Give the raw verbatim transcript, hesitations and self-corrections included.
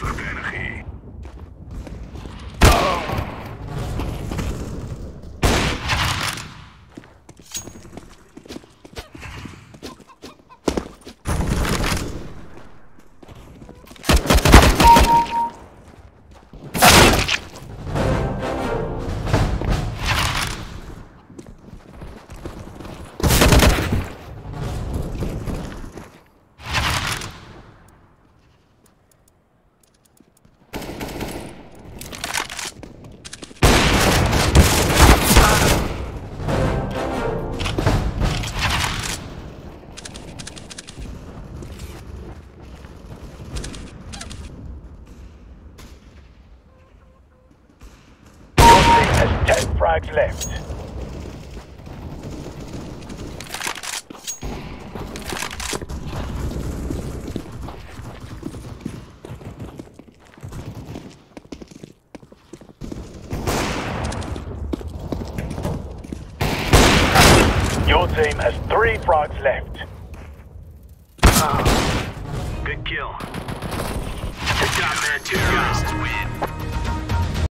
source of energy. Left. Your team has three frogs left. Oh, good kill. Good job, man. Two guys to win.